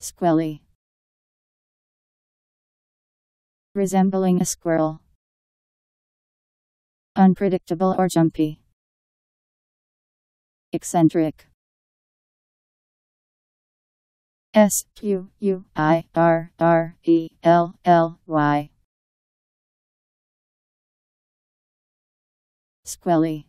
Squelly. Resembling a squirrel. Unpredictable or jumpy. Eccentric. S-Q-U-I-R-R-E-L-L-Y. Squelly.